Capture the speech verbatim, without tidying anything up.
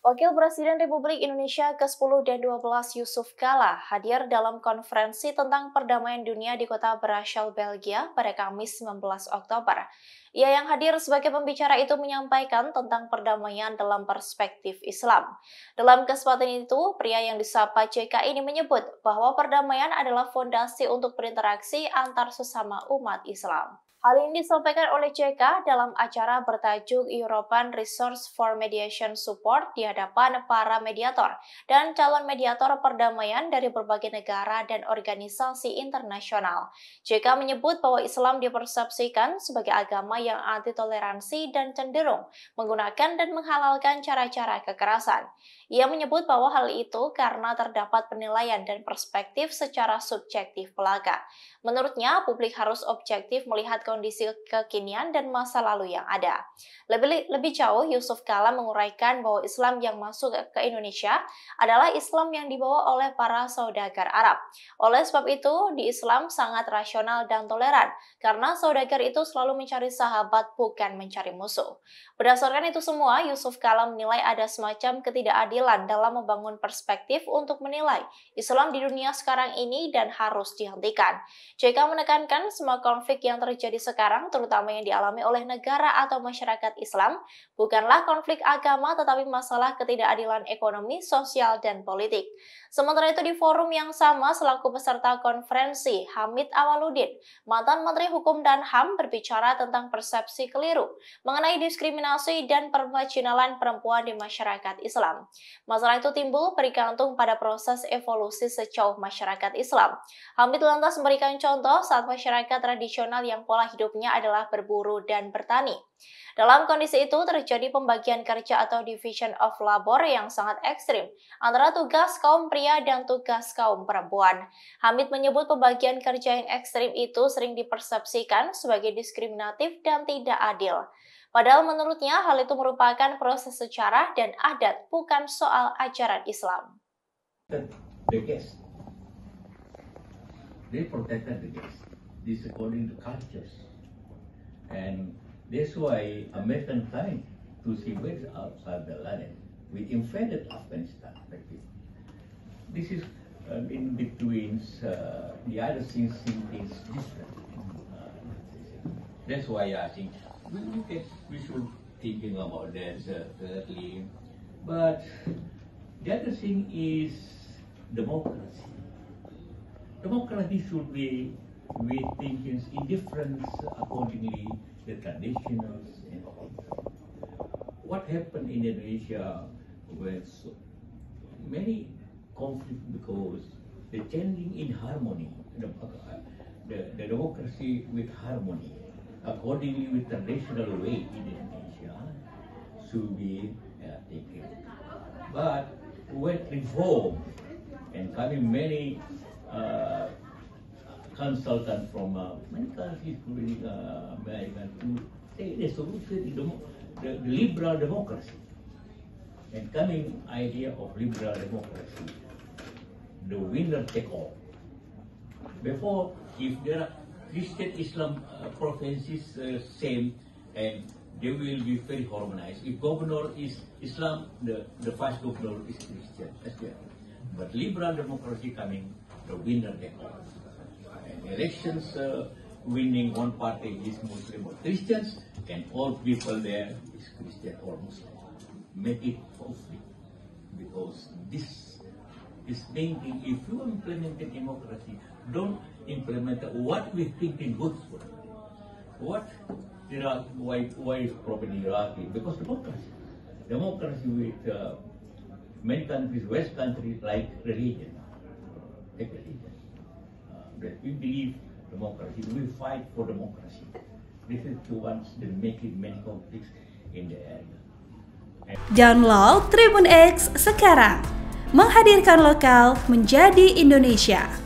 Wakil Presiden Republik Indonesia ke sepuluh dan ke dua belas Jusuf Kalla hadir dalam konferensi tentang perdamaian dunia di kota Brussel, Belgia pada Kamis sembilan belas Oktober. Ia yang hadir sebagai pembicara itu menyampaikan tentang perdamaian dalam perspektif Islam. Dalam kesempatan itu, pria yang disapa J K ini menyebut bahwa perdamaian adalah fondasi untuk berinteraksi antar sesama umat Islam. Hal ini disampaikan oleh J K dalam acara bertajuk European Resources for Mediation Support di hadapan para mediator dan calon mediator perdamaian dari berbagai negara dan organisasi internasional. J K menyebut bahwa Islam dipersepsikan sebagai agama yang anti toleransi dan cenderung menggunakan dan menghalalkan cara-cara kekerasan. Ia menyebut bahwa hal itu karena terdapat penilaian dan perspektif secara subjektif belaka. Menurutnya, publik harus objektif melihat kondisi kekinian dan masa lalu yang ada. Lebih, lebih jauh, Jusuf Kalla menguraikan bahwa Islam yang masuk ke Indonesia adalah Islam yang dibawa oleh para saudagar Arab. Oleh sebab itu, di Islam sangat rasional dan toleran, karena saudagar itu selalu mencari sahabat bukan mencari musuh. Berdasarkan itu semua, Jusuf Kalla menilai ada semacam ketidakadilan dalam membangun perspektif untuk menilai Islam di dunia sekarang ini dan harus dihentikan. J K menekankan semua konflik yang terjadi sekarang, terutama yang dialami oleh negara atau masyarakat Islam, bukanlah konflik agama tetapi masalah ketidakadilan ekonomi, sosial, dan politik. Sementara itu, di forum yang sama, selaku peserta konferensi, Hamid Awaludin, mantan Menteri Hukum dan H A M, berbicara tentang persepsi keliru mengenai diskriminasi dan permajinalan perempuan di masyarakat Islam. Masalah itu timbul bergantung pada proses evolusi sejauh masyarakat Islam. Hamid lantas memberikan contoh saat masyarakat tradisional yang pola hidupnya adalah berburu dan bertani. Dalam kondisi itu terjadi pembagian kerja atau division of labor yang sangat ekstrim antara tugas kaum pria dan tugas kaum perempuan. Hamid menyebut pembagian kerja yang ekstrim itu sering dipersepsikan sebagai diskriminatif dan tidak adil. Padahal menurutnya hal itu merupakan proses sejarah dan adat, bukan soal ajaran Islam. The guest. They protected the guest. This according to cultures, and that's why American time to see what's outside the land. We invaded Afghanistan. This is um, in between uh, the other things, things different. Uh, that's why I think we look at we should thinking about that thirdly. But the other thing is democracy. Democracy should be. We think it's indifference accordingly the traditionals and all. What happened in Indonesia was so many conflict because the changing in harmony, the, the, the democracy with harmony, accordingly with the traditional way in Indonesia, should be uh, taken. But with reform and coming many. Uh, Consultant from uh, many countries, including uh, America, to say the solution is the liberal democracy. And coming idea of liberal democracy, the winner take all. Before, if there are Christian Islam uh, provinces uh, same, and they will be very harmonized. If governor is Islam, the the vice governor is Christian. But liberal democracy coming, the winner take all. Elections uh, winning one party is Muslim or Christians, and all people there is Christian or Muslim. Make it conflict because this is thinking. If you implement the democracy, don't implement what we think is good for. What there are why why is proper hierarchy? Because democracy, democracy with uh, many countries, West countries like religion, like religion. That we believe democracy, we fight for democracy. This is the ones that make it many conflicts in the area. And Download Tribun X sekarang, menghadirkan lokal menjadi Indonesia.